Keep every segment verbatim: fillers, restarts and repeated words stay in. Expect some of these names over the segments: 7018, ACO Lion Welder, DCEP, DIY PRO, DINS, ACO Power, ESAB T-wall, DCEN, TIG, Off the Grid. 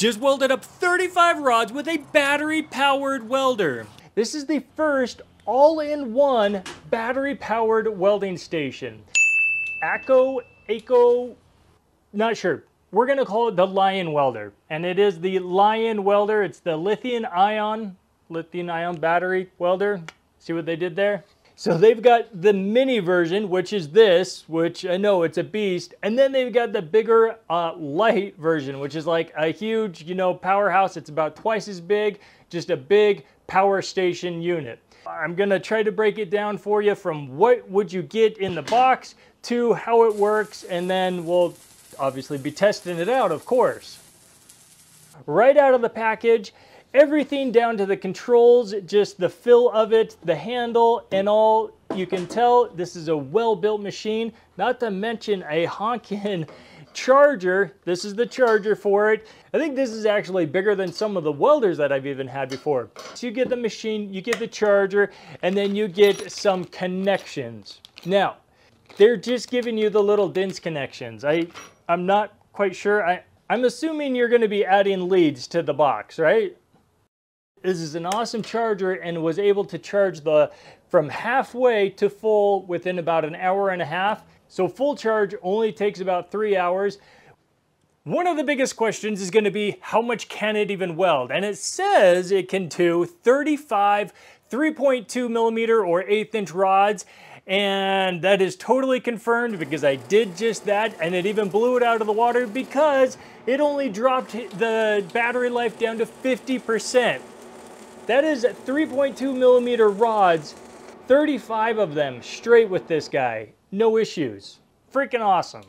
just welded up thirty-five rods with a battery-powered welder. This is the first all-in-one battery-powered welding station. ACO, ACO, not sure. We're gonna call it the Lion Welder. And it is the Lion Welder. It's the lithium ion, lithium ion battery welder. See what they did there? So they've got the mini version, which is this, which I know it's a beast. And then they've got the bigger uh, light version, which is like a huge, you know, powerhouse. It's about twice as big, just a big power station unit. I'm gonna try to break it down for you from what would you get in the box to how it works. And then we'll obviously be testing it out, of course. Right out of the package, everything down to the controls, just the feel of it, the handle and all. You can tell this is a well-built machine, not to mention a honkin' charger. This is the charger for it. I think this is actually bigger than some of the welders that I've even had before. So you get the machine, you get the charger, and then you get some connections. Now, they're just giving you the little D I N S connections. I, I'm not quite sure. I, I'm assuming you're gonna be adding leads to the box, right? This is an awesome charger and was able to charge the from halfway to full within about an hour and a half. So full charge only takes about three hours. One of the biggest questions is gonna be how much can it even weld? And it says it can do thirty-five three point two millimeter or eighth inch rods. And that is totally confirmed because I did just that, and it even blew it out of the water because it only dropped the battery life down to fifty percent. That is three point two millimeter rods, thirty-five of them straight with this guy. No issues. Freaking awesome.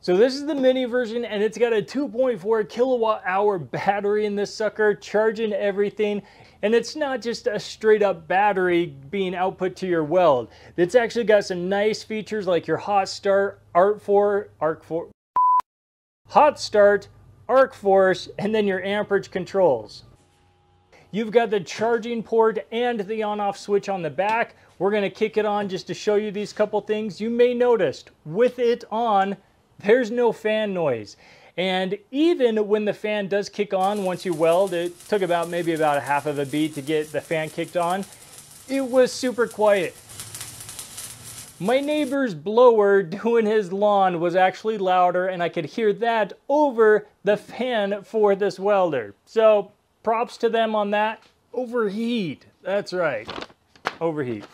So this is the mini version, and it's got a two point four kilowatt hour battery in this sucker, charging everything. And it's not just a straight up battery being output to your weld. It's actually got some nice features like your hot start, arc for, arc for, hot start, arc force, and then your amperage controls. You've got the charging port and the on-off switch on the back. We're gonna kick it on just to show you these couple things. You may noticed with it on, there's no fan noise. And even when the fan does kick on, once you weld, it took about maybe about a half of a beat to get the fan kicked on. It was super quiet. My neighbor's blower doing his lawn was actually louder, and I could hear that over the fan for this welder. So props to them on that. Overheat, that's right, overheat.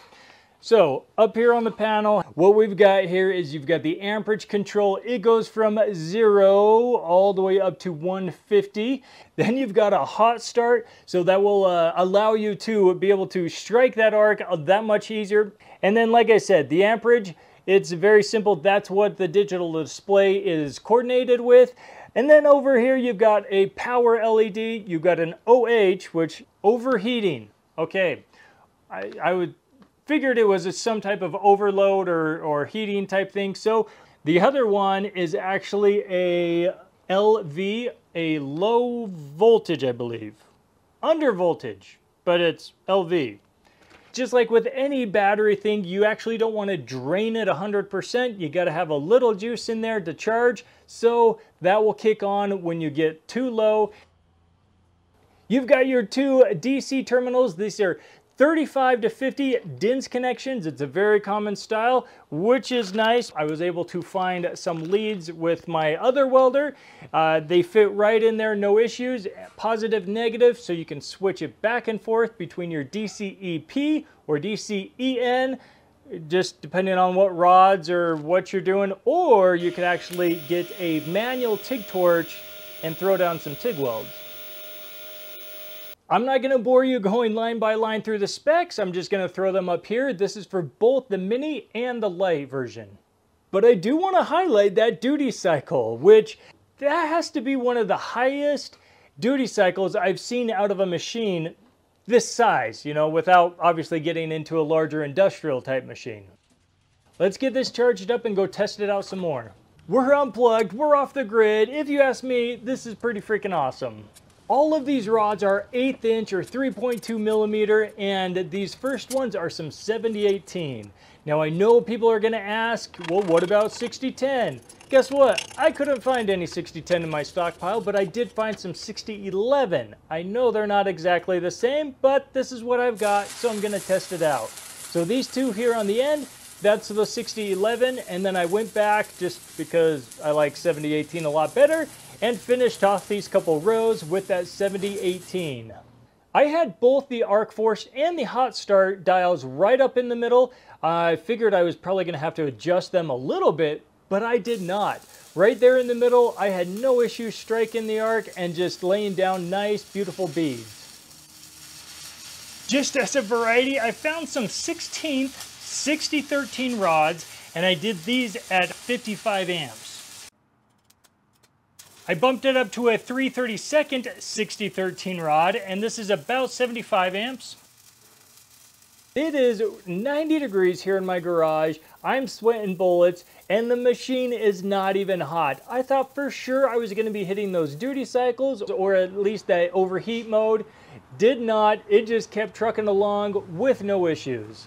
So up here on the panel, what we've got here is you've got the amperage control. It goes from zero all the way up to one fifty. Then you've got a hot start. So that will uh, allow you to be able to strike that arc that much easier. And then, like I said, the amperage, it's very simple. That's what the digital display is coordinated with. And then over here, you've got a power L E D. You've got an O H, which overheating. Okay, I, I would, figured it was some type of overload or, or heating type thing. So the other one is actually a L V, a low voltage, I believe. Under voltage, but it's L V. Just like with any battery thing, you actually don't want to drain it one hundred percent. You got to have a little juice in there to charge. So that will kick on when you get too low. You've got your two D C terminals. These are thirty-five to fifty D I N S connections. It's a very common style, which is nice. I was able to find some leads with my other welder. Uh, they fit right in there, no issues. Positive, negative, so you can switch it back and forth between your D C E P or D C E N, just depending on what rods or what you're doing. Or you can actually get a manual TIG torch and throw down some TIG welds. I'm not gonna bore you going line by line through the specs. I'm just gonna throw them up here. This is for both the mini and the light version. But I do wanna highlight that duty cycle, which that has to be one of the highest duty cycles I've seen out of a machine this size, you know, without obviously getting into a larger industrial type machine. Let's get this charged up and go test it out some more. We're unplugged, we're off the grid. If you ask me, this is pretty freaking awesome. All of these rods are eighth inch or three point two millimeter, and these first ones are some seventy eighteen. Now I know people are gonna ask, well, what about sixty ten? Guess what? I couldn't find any sixty ten in my stockpile, but I did find some sixty eleven. I know they're not exactly the same, but this is what I've got, so I'm gonna test it out. So these two here on the end, that's the sixty eleven, and then I went back just because I like seventy eighteen a lot better and finished off these couple rows with that seventy eighteen. I had both the arc force and the hot start dials right up in the middle. I figured I was probably gonna have to adjust them a little bit, but I did not. Right there in the middle, I had no issue striking the arc and just laying down nice, beautiful beads. Just as a variety, I found some sixteenth sixty thirteen rods, and I did these at fifty-five amps. I bumped it up to a three thirty-second sixty thirteen rod, and this is about seventy-five amps. It is ninety degrees here in my garage. I'm sweating bullets and the machine is not even hot. I thought for sure I was going to be hitting those duty cycles or at least that overheat mode. Did not. It just kept trucking along with no issues.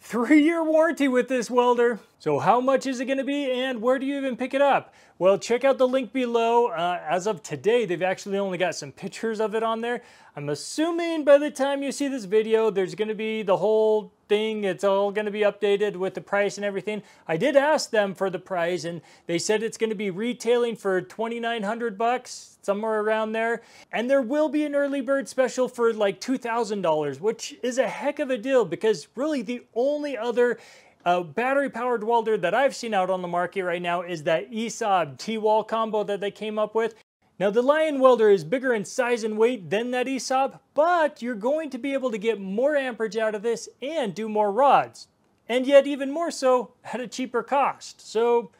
Three-year warranty with this welder. So how much is it going to be and where do you even pick it up? Well, check out the link below. Uh, as of today, they've actually only got some pictures of it on there. I'm assuming by the time you see this video, there's going to be the whole thing. It's all going to be updated with the price and everything. I did ask them for the price and they said it's going to be retailing for twenty-nine hundred bucks, somewhere around there. And there will be an early bird special for like two thousand dollars, which is a heck of a deal because really the only other A uh, battery-powered welder that I've seen out on the market right now is that E S A B T-wall combo that they came up with. Now, the Lion welder is bigger in size and weight than that E S A B, but you're going to be able to get more amperage out of this and do more rods, and yet even more so at a cheaper cost. So,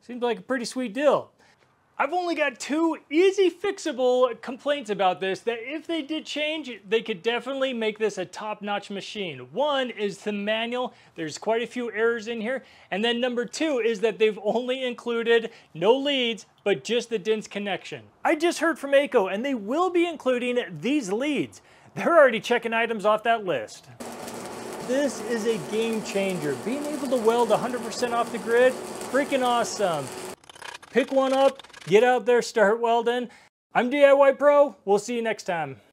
seems like a pretty sweet deal. I've only got two easy fixable complaints about this that if they did change, they could definitely make this a top-notch machine. One is the manual. There's quite a few errors in here. And then number two is that they've only included no leads, but just the D I N S connection. I just heard from A C O, and they will be including these leads. They're already checking items off that list. This is a game changer. Being able to weld one hundred percent off the grid, freaking awesome. Pick one up. Get out there, start welding. I'm D I Y Pro. We'll see you next time.